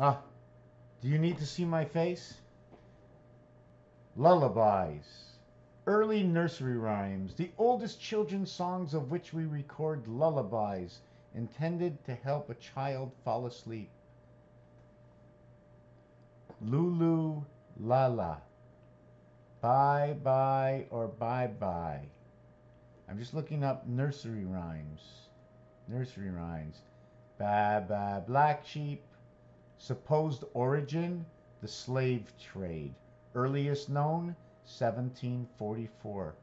Do you need to see my face? Lullabies. Early nursery rhymes, the oldest children's songs of which we record lullabies, intended to help a child fall asleep. Lulu Lala. Bye bye or bye bye. I'm just looking up nursery rhymes. Nursery rhymes. Ba ba black sheep. Supposed origin, the slave trade. Earliest known, 1744.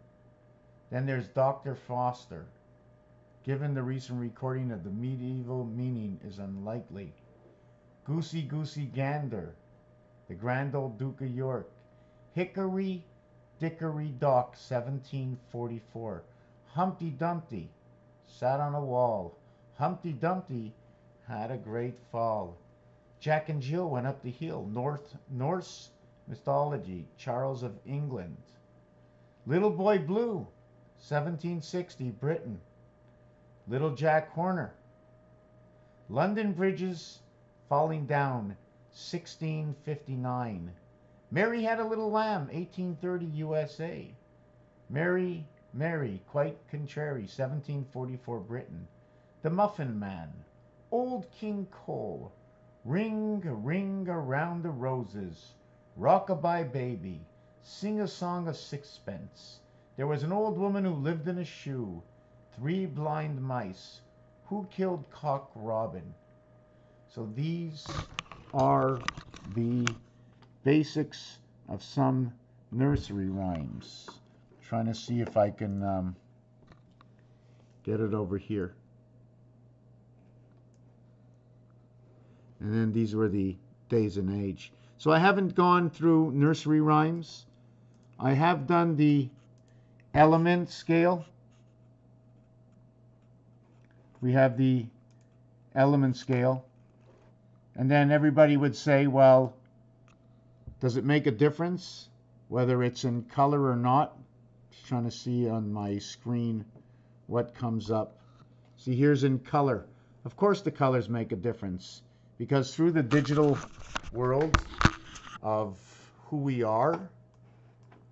Then there's Dr. Foster. Given the recent recording of the medieval meaning is unlikely. Goosey Goosey Gander. The Grand Old Duke of York. Hickory Dickory Dock, 1744. Humpty Dumpty sat on a wall. Humpty Dumpty had a great fall. Jack and Jill went up the hill. Norse mythology, Charles of England. Little Boy Blue, 1760, Britain. Little Jack Horner. London Bridges Falling Down, 1659. Mary Had a Little Lamb, 1830, USA. Mary, Mary, Quite Contrary, 1744, Britain. The Muffin Man. Old King Cole. Ring, Ring Around the Roses. Rock-a-bye Baby. Sing a Song of Sixpence. There Was an Old Woman Who Lived in a Shoe. Three Blind Mice. Who Killed Cock Robin? So these are the basics of some nursery rhymes. I'm trying to see if I can get it over here. And then these were the days and age. So I haven't gone through nursery rhymes. I have done the element scale. We have the element scale. And then everybody would say, well, does it make a difference whether it's in color or not? Just trying to see on my screen what comes up. See, here's in color. Of course the colors make a difference, because through the digital world of who we are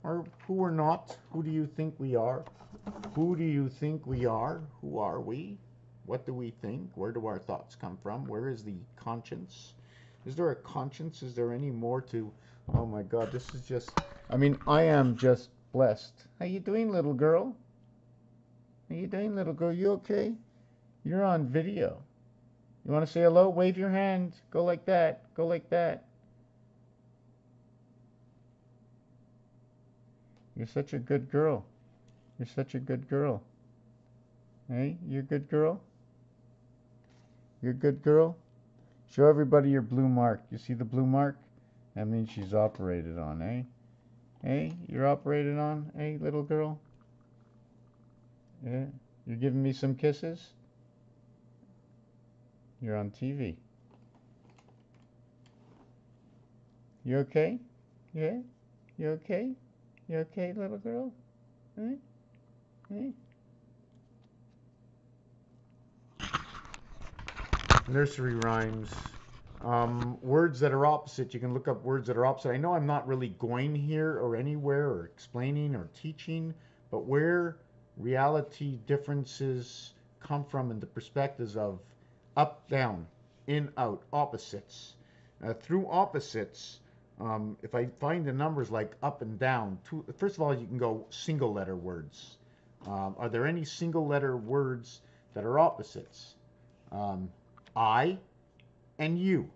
or who we're not, who do you think we are? Who do you think we are? Who are we? What do we think? Where do our thoughts come from? Where is the conscience? Is there a conscience? Is there any more to... Oh my God, this is just... I mean, I am just blessed. How you doing, little girl? How you doing, little girl? You okay? You're on video. You want to say hello? Wave your hand. Go like that. Go like that. You're such a good girl. You're such a good girl. Hey, you're a good girl. You're a good girl. Show everybody your blue mark. You see the blue mark? That means she's operated on, eh? Hey, you're operated on, eh, little girl? Yeah. You're giving me some kisses? You're on TV. You okay? Yeah? You okay? You okay, little girl? Hey? Hey? Nursery rhymes. Words that are opposite. You can look up words that are opposite. I know I'm not really going here or anywhere or explaining or teaching, but where reality differences come from in the perspectives of up, down, in, out, opposites. Through opposites, if I find the numbers like up and down, first of all, you can go single letter words. Are there any single letter words that are opposites? I and you,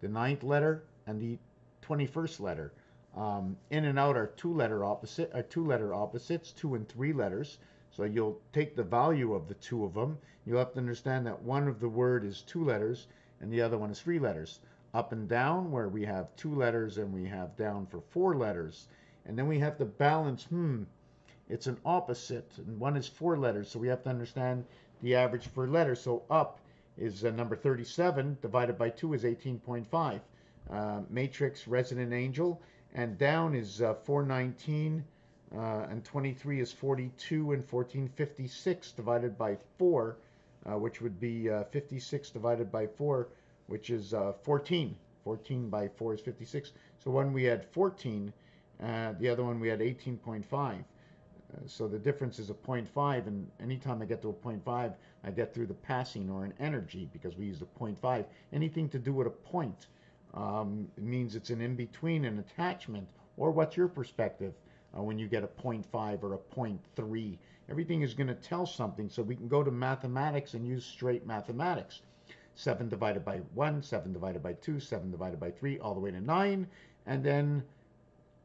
the 9th letter and the 21st letter. In and out are two letter opposites, 2 and 3 letters. So you'll take the value of the two of them. You'll have to understand that one of the word is 2 letters and the other one is 3 letters. Up and down, where we have 2 letters and we have down for 4 letters. And then we have to balance, it's an opposite and one is 4 letters. So we have to understand the average per letter. So up is number 37 divided by 2 is 18.5. Matrix, Resident Angel, and down is 419, and 23 is 42, and 1456 divided by 4, which would be 56 divided by 4 which is 14. 14 by 4 is 56. So one we had 14, the other one we had 18.5. So the difference is a 0.5, and anytime I get to a 0.5, I get through the passing or an energy because we use a 0.5. Anything to do with a point means it's an in-between, an attachment, or what's your perspective when you get a 0.5 or a 0.3. Everything is going to tell something, so we can go to mathematics and use straight mathematics. 7 divided by 1, 7 divided by 2, 7 divided by 3, all the way to 9, and then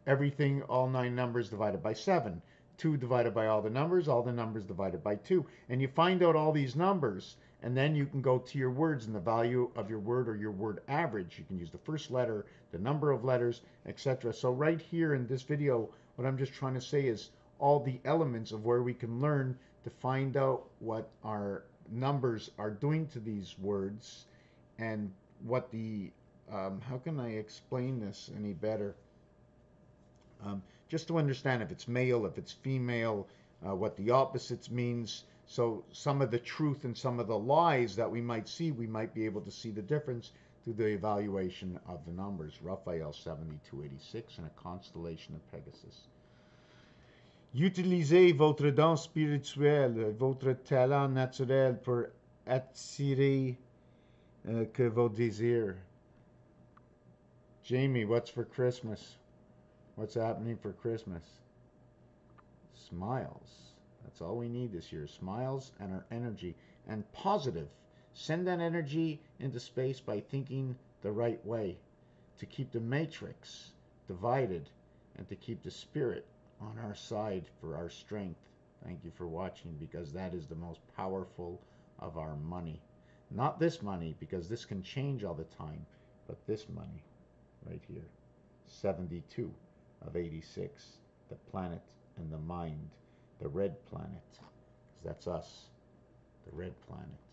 everything, all 9 numbers divided by 7. 2 divided by all the numbers divided by 2. And you find out all these numbers, and then you can go to your words and the value of your word or your word average. You can use the first letter, the number of letters, etc. So right here in this video, what I'm just trying to say is all the elements of where we can learn to find out what our numbers are doing to these words and what the, how can I explain this any better? Just to understand if it's male, if it's female, what the opposites means. So some of the truth and some of the lies that we might see, we might be able to see the difference through the evaluation of the numbers. Raphael 7286 and a constellation of Pegasus. Utilisez votre don spirituel, votre talent naturel pour attirer que vos désirs. Jamie, what's for Christmas? What's happening for Christmas? Smiles. That's all we need this year. Smiles and our energy. And positive. Send that energy into space by thinking the right way. To keep the matrix divided and to keep the spirit on our side for our strength. Thank you for watching, because that is the most powerful of our money. Not this money, because this can change all the time, but this money right here. 72. Of 86, the planet and the mind, the red planet, because that's us, the red planet.